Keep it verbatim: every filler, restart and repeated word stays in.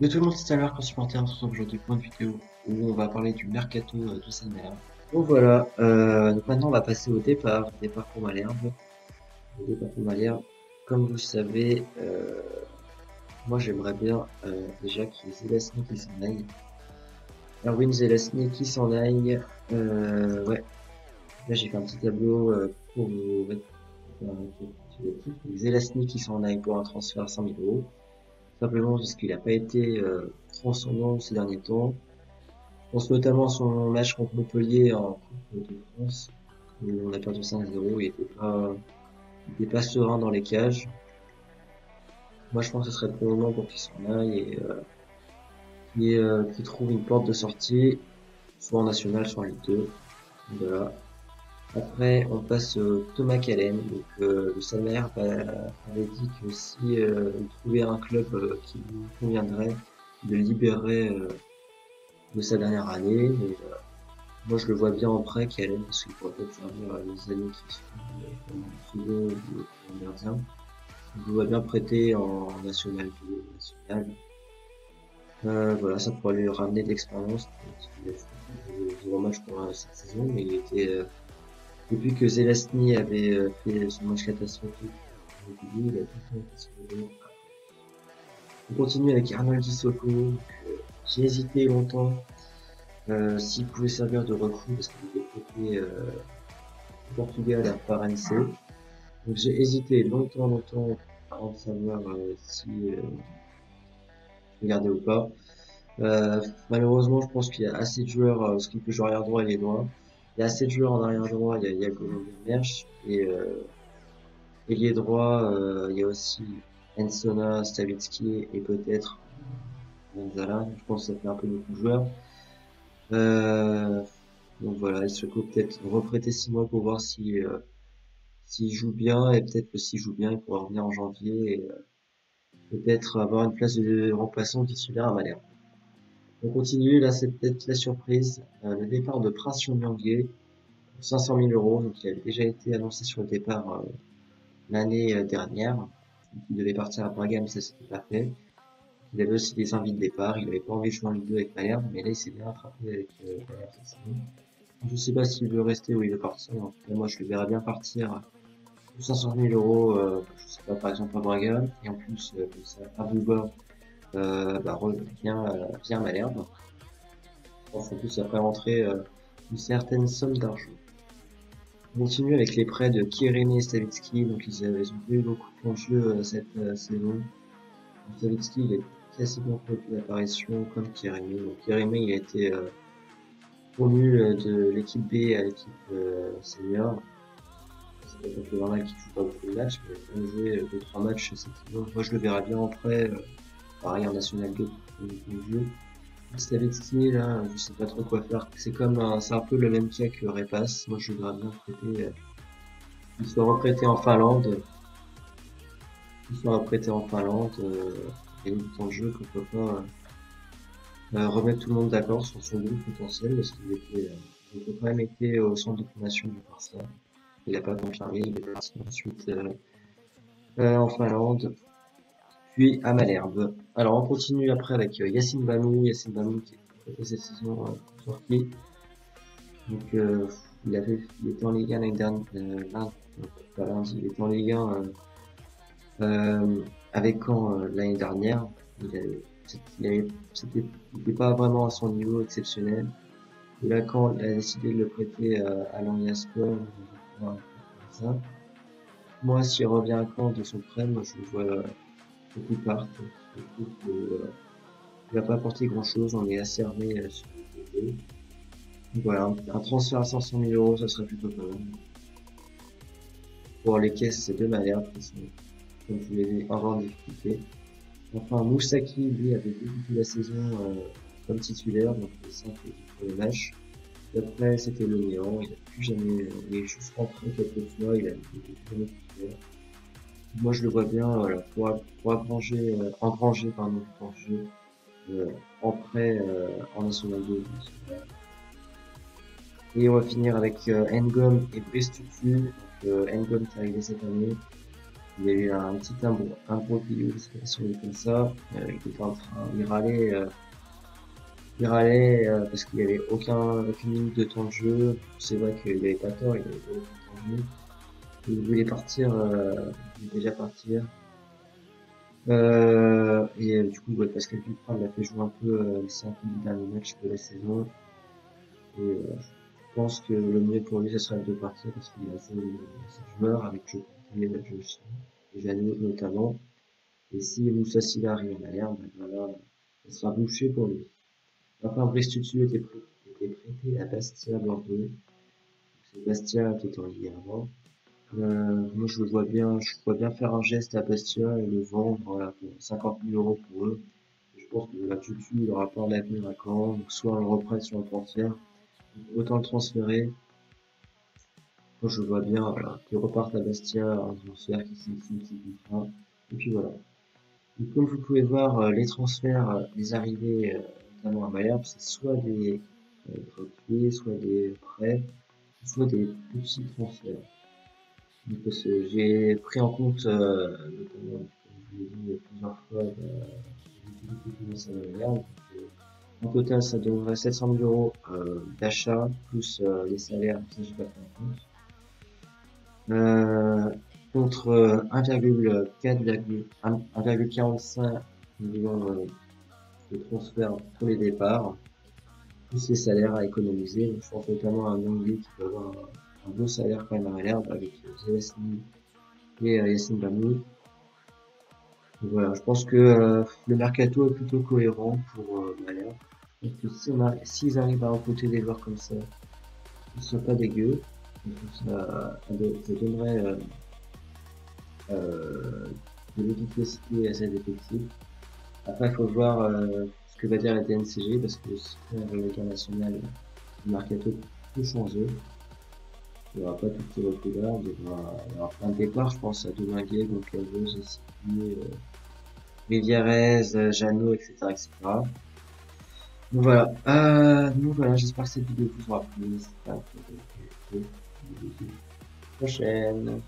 Salut tout le monde, c'est Albert, supporter. On se retrouve aujourd'hui pour une vidéo où on va parler du mercato de Stade Malherbe. Donc voilà, euh, donc maintenant on va passer au départ, départ pour Malherbe. Le départ pour Malherbe, comme vous le savez, euh, moi j'aimerais bien euh, déjà qu'il y ait Zelasny qui s'en aille. Erwin Zelasny qui s'en aille, euh, ouais. Là j'ai fait un petit tableau euh, pour vous Zelasny qui s'en aille pour un transfert à cent mille euros. Simplement parce qu'il n'a pas été euh, transcendant ces derniers temps. Je pense notamment à son match contre Montpellier en Coupe de France, où on a perdu cinq zéro, il n'était pas, pas serein dans les cages. Moi je pense que ce serait le bon moment pour qu'il s'en aille et euh, qu'il euh, qu'il trouve une porte de sortie, soit en national, soit en Ligue deux. Voilà. Après on passe euh, Thomas Calen. Donc euh, le Stade Malherbe avait dit que si euh, il trouvait un club euh, qui lui conviendrait, il le libérerait euh, de sa dernière année. Et, euh, moi je le vois bien en prêt Calen, parce qu'il pourrait peut-être servir euh, les années qui suivent euh, ou en gardien. Je le vois bien prêter en national deux, national. Euh, voilà, ça pourrait lui ramener de l'expérience. Il a fait des gros matchs pour euh, cette saison, mais il était euh, depuis que Zelasny avait euh, fait son match catastrophique, il a tout fait. On continue avec Arnold Sissoko. Euh, J'ai hésité longtemps euh, s'il pouvait servir de recrue parce qu'il était prêté euh, au Portugal à Paris-N C. Donc j'ai hésité longtemps, longtemps avant de savoir euh, si euh, je regardais ou pas. Euh, malheureusement, je pense qu'il y a assez de joueurs, euh, parce qu'il peut jouer arrière droit et droit. Il y a assez de joueurs en arrière droit, il y a, il y a Gomes Mersch et euh, ailier droit, euh, il y a aussi Ensona, Stavitski et peut-être Nzala. Je pense que ça fait un peu beaucoup de joueurs. Euh, donc voilà, il se peut peut-être reprêter six mois pour voir si euh, s'il joue bien, et peut-être que s'il joue bien, il pourra revenir en janvier et euh, peut-être avoir une place de remplaçant titulaire à Malherbe. On continue, là c'est peut-être la surprise, euh, le départ de Prince Oniangué, cinq cent mille euros, donc il avait déjà été annoncé sur le départ euh, l'année euh, dernière. Il devait partir à Bragan, mais ça c'était pas fait. Il avait aussi des envies de départ, il n'avait pas envie de jouer en Ligue deux avec Malherbe, mais là il s'est bien attrapé avec euh, Malherbe cette saison. Je sais pas s'il veut rester ou il veut partir, en tout cas moi je le verrais bien partir pour cinq cent mille euros, euh, je sais pas, par exemple à Bragan, et en plus euh, ça va pas boulevard. Euh, bah, bien, euh, bien Malherbe. Je pense qu'en plus ça ferait rentrer euh, une certaine somme d'argent. On continue avec les prêts de Kyeremeh et Stavitski. Donc ils, euh, ils ont eu beaucoup de plans de jeu euh, cette euh, saison. Stavitski il est quasiment fait une apparition comme Kyeremeh. Donc Kyeremeh il a été euh, promu euh, de l'équipe B à l'équipe euh, senior. C'est pas que normal qu'il joue pas beaucoup de matchs, mais il a joué deux trois matchs cette saison. Moi je le verrai bien en prêt. Euh, Pareil en National deux, le vieux. Stavitski, là, je sais pas trop quoi faire. C'est comme un, c'est un peu le même cas que Repas. Moi, je voudrais bien prêter, euh, qu'il soit reprêté en Finlande. Qu'il soit reprêté en Finlande, euh, et du temps de jeu, qu'on peut pas, euh, euh, remettre tout le monde d'accord sur son groupe potentiel, parce qu'il était, euh, il était quand même été au centre de formation du Barça. Il a pas confirmé, il est parti ensuite, euh, euh, en Finlande. Puis à Malherbe. Alors on continue après avec euh, Yassine Bammou, Yassine Bammou qui a fait cette saison euh, en Turquie. Donc euh, il avait, il était en Ligue un l'année dernière, euh, lundi, pas lundi, il était en Ligue un euh, euh, avec Caen euh, l'année dernière. Il avait, il avait, c'était, il était pas vraiment à son niveau exceptionnel. Et là Caen a décidé de le prêter euh, à l'Angers S C O. Euh, moi s'il revient à Caen de son prêt, moi je le vois. Euh, beaucoup partent, je trouve qu'il n'a pas apporté grand chose, on est assez armé euh, sur le côté. Voilà, un, un transfert à cinq cent mille euros, ça serait plutôt pas mal. Pour les caisses de Malherbe, comme je vous l'ai dit, encore en difficulté. Enfin, Moussaki, lui, avait débuté la saison euh, comme titulaire, donc les cinq pour les matchs. Et après, c'était le néant, il n'a plus jamais, euh, il est juste rentré quelques fois, il a été jamais titulaire. Moi je le vois bien voilà, pour, pour engranger, euh, engranger pardon, en jeu, euh, en prêt, euh, en Asomago. Et on va finir avec euh, Engom et Brice Tutu. Donc euh, Engom qui est arrivé cette année, Il y a eu un petit timbre, un profil sur lui comme ça. Euh, il était en train de râler, euh, il râlait euh, parce qu'il n'y avait aucun, aucune minute de temps de jeu. C'est vrai qu'il n'avait pas tort, il n'avait pas aucun temps de jeu. Il voulait partir, euh, il voulait déjà partir. Euh, et euh, du coup, ouais, Pascal Dupra l'a fait jouer un peu euh, les cinq derniers matchs de la saison. Et euh, je pense que le mieux pour lui, ce serait de partir parce qu'il a assez de joueurs avec Joe et Jeannot notamment. Et si Moussa Silva arrive en alerte, ben voilà, ça sera bouché pour lui. Enfin, Brice Tutsu était, pr était prêté à Bastia Bordeaux. C'est Bastia qui était en Ligue avant. Euh, moi je vois bien, je vois bien faire un geste à Bastia et le vendre voilà, pour cinquante mille euros pour eux. Je pense que la Tutu il aura pas l'avenir à Caen, donc soit on le reprête sur un transfert, autant le transférer. Moi je vois bien voilà, qu'ils repartent à Bastia, un transfert qui s'équilibrera. Et puis voilà. Donc, comme vous pouvez voir, les transferts, les arrivées, notamment à Malherbe, c'est soit des euh, soit des prêts, soit des petits transferts. J'ai pris en compte, euh, notamment, comme je l'ai dit plusieurs fois, euh, en total ça donnerait sept cent mille euros euh, d'achat, plus euh, les salaires, ça j'ai pas pris en compte. Euh, contre euh, un virgule quarante-cinq millions de transferts pour les départs, plus les salaires à économiser. Donc, je pense notamment à un Onglet qui peut avoir un beau salaire quand même à Malherbe avec Zelasny et euh, Yassine Bammou. Voilà, je pense que euh, le mercato est plutôt cohérent pour euh, Malherbe. Je pense que si on a, s'ils arrivent à recruter des joueurs comme ça, ils ne sont pas dégueux. Ça, ça donnerait euh, euh, de l'efficacité à cette effective. Après, il faut voir euh, ce que va dire la D N C G parce que le secteur national du mercato peut changer. Il n'y aura pas toutes les recruteurs, il y aura plein de départs, je pense à Dominguez, donc Calvez, Riviérez, Jeannot, et cetera et cetera. Donc voilà, euh, donc voilà, j'espère que cette vidéo vous aura plu, j'espère que vous aurez plu, à la prochaine.